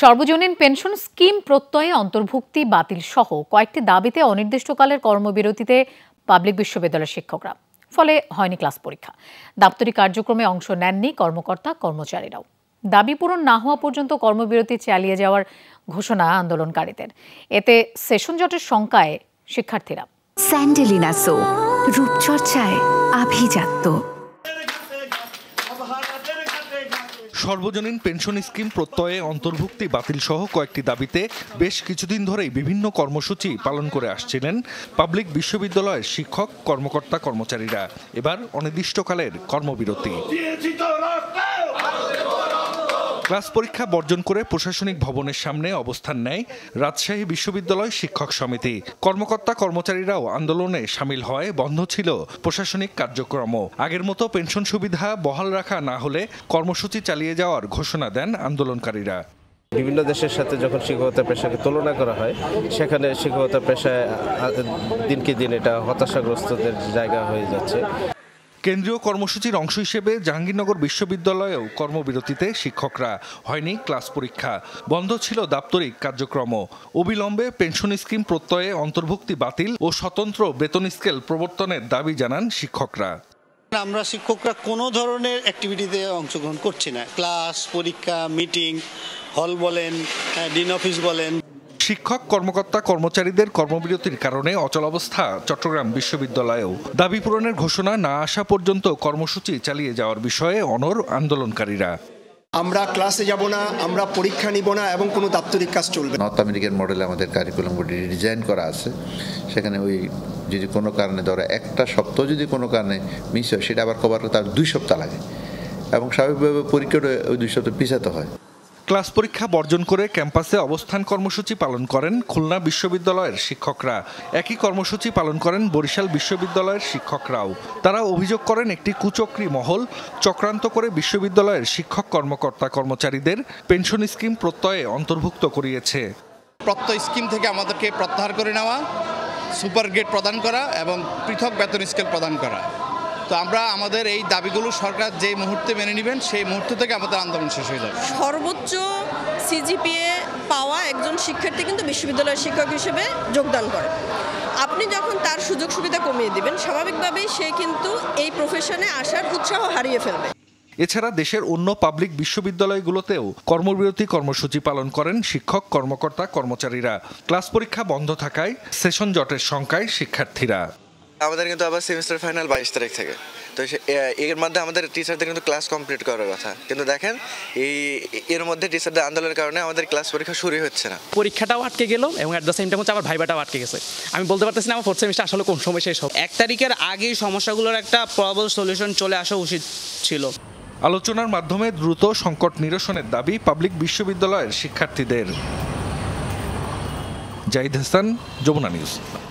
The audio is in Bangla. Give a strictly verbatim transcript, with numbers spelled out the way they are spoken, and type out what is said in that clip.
সর্বজনীন পেনশন স্কিম প্রত্যয়ে অন্তর্ভুক্তি বাতিল সহ কয়েকটি দাবিতে অনির্দিষ্টকালের কর্মবিরতিতে পাবলিক বিশ্ববিদ্যালয়ের শিক্ষকরা। ফলে হয়নি ক্লাস পরীক্ষা, দাপ্তরিক কার্যক্রমে অংশ নেননি কর্মকর্তা কর্মচারীরাও। দাবি পূরণ না হওয়া পর্যন্ত কর্মবিরতি চালিয়ে যাওয়ার ঘোষণা আন্দোলনকারীদের। এতে সেশন জটের শঙ্কায় শিক্ষার্থীরা। স্যান্ডেলিনা সো, রূপচর্চায় আভিজাত্য। সর্বজনীন পেনশন স্কিম প্রত্যয়ে অন্তর্ভুক্তি বাতিল সহ কয়েকটি দাবিতে বেশ কিছুদিন ধরেই বিভিন্ন কর্মসূচি পালন করে আসছিলেন পাবলিক বিশ্ববিদ্যালয়ের শিক্ষক, কর্মকর্তা, কর্মচারীরা। এবার অনির্দিষ্টকালের কর্মবিরতি। ক্লাস পরীক্ষা বর্জন করে প্রশাসনিক ভবনের সামনে অবস্থান নেয় রাজশাহী বিশ্ববিদ্যালয় শিক্ষক সমিতি। কর্মকর্তা কর্মচারীরাও আন্দোলনে সামিল হয়। বন্ধ ছিল প্রশাসনিক কার্যক্রমও। আগের মতো পেনশন সুবিধা বহাল রাখা না হলে কর্মসূচি চালিয়ে যাওয়ার ঘোষণা দেন আন্দোলনকারীরা। বিভিন্ন দেশের সাথে যখন শিক্ষকতা পেশাকে তুলনা করা হয়, সেখানে শিক্ষকতা পেশায় দিনকে দিন এটা হতাশাগ্রস্তদের জায়গা হয়ে যাচ্ছে। কেন্দ্রীয় কর্মসূচির অংশ হিসেবে জাহাঙ্গীরনগর বিশ্ববিদ্যালয়েও কর্মবিরতিতে শিক্ষকরা। হয়নি ক্লাস পরীক্ষা, বন্ধ ছিল দাপ্তরিক কার্যক্রম। অবিলম্বে পেনশন স্কিম প্রত্যয়ে অন্তর্ভুক্তি বাতিল ও স্বতন্ত্র বেতন স্কেল প্রবর্তনের দাবি জানান শিক্ষকরা। আমরা শিক্ষকরা কোনো ধরনের অ্যাক্টিভিটিতে অংশগ্রহণ করছি না। ক্লাস, পরীক্ষা, মিটিং, হল বলেন, ডিন অফিস বলেন। শিক্ষক, কর্মকর্তা, কর্মচারীদের কর্মবিরতির কারণে অচলাবস্থা চট্টগ্রাম বিশ্ববিদ্যালয়েও। দাবি পূরণের ঘোষণা না আসা পর্যন্ত কর্মসূচি চালিয়ে যাওয়ার বিষয়ে অনড় আন্দোলনকারীরা। আমরা ক্লাসে যাব না, আমরা পরীক্ষা নিব না এবং কোনো দাপ্তরিক কাজ চলবে না। নর্থ আমেরিকান মডেলে আমাদের কারিকুলাম ডিজাইন করা আছে। সেখানে ওই যদি কোনো কারণে ধরো একটা সপ্তাহ যদি কোনো কারণে মিস হয়, সেটা আবার কভার করতে দুই সপ্তাহ লাগে এবং স্বাভাবিকভাবে পরীক্ষাটা ওই দুই সপ্তাহ পিছাতে হয়। ক্লাস পরীক্ষা বর্জন করে ক্যাম্পাসে অবস্থান কর্মসূচি পালন করেন খুলনা বিশ্ববিদ্যালয়ের শিক্ষকরা। একই কর্মসূচি পালন করেন বরিশাল বিশ্ববিদ্যালয়ের শিক্ষকরাও। তারা অভিযোগ করেন একটি কুচক্রী মহল চক্রান্ত করে বিশ্ববিদ্যালয়ের শিক্ষক, কর্মকর্তা, কর্মচারীদের পেনশন স্কিম প্রত্যয়ে অন্তর্ভুক্ত করিয়েছে। প্রত্যয় স্কিম থেকে আমাদেরকে প্রত্যাহার করে নেওয়া, সুপার গ্রেড প্রদান করা এবং পৃথক বেতন স্কেল প্রদান করা। তো আমরা আমাদের এই দাবিগুলো সরকার যে মুহূর্তে মেনে নেবেন, সেই মুহূর্ত থেকে আমাদের আন্দোলন শেষ হয়ে যাবে। সর্বোচ্চ সিজিপিএ পাওয়া একজন শিক্ষার্থী কিন্তু বিশ্ববিদ্যালয়ের শিক্ষক হিসেবে যোগদান করে। আপনি যখন তার সুযোগ সুবিধা কমিয়ে দিবেন, স্বাভাবিকভাবেই সে কিন্তু এই প্রফেশনে আসার উৎসাহ হারিয়ে ফেলবে। এছাড়া দেশের অন্য পাবলিক বিশ্ববিদ্যালয়গুলোতেও কর্মবিরতি কর্মসূচি পালন করেন শিক্ষক, কর্মকর্তা, কর্মচারীরা। ক্লাস পরীক্ষা বন্ধ থাকায় সেশন জটের সংখ্যায় শিক্ষার্থীরা। আমাদের কিন্তু আবার সেমিস্টার ফাইনাল বাইশ তারিখ থেকে, তো এর মধ্যে আমাদের টিচারদের কিন্তু ক্লাস কমপ্লিট করার কথা, কিন্তু দেখেন এই এর মধ্যে টিচারদের আন্দোলনের কারণে আমাদের ক্লাস পরীক্ষা শুরু হচ্ছে না। পরীক্ষাটাও আটকে গেল এবং অ্যাট দ্য সেম টাইম হচ্ছে আবার ভাইভাটাও আটকে গেছে। আমি বলতে পারতেছি না আমার ফোর্থ সেমিস্টার আসলে কোন সময় শেষ হবে। এক তারিখের আগেই সমস্যাগুলোর একটা প্রবল সলিউশন চলে আসা উচিত ছিল। আলোচনার মাধ্যমে দ্রুত সংকট নিরসনের দাবি পাবলিক বিশ্ববিদ্যালয়ের শিক্ষার্থীদের। জাহিদ হাসান, যমুনা নিউজ।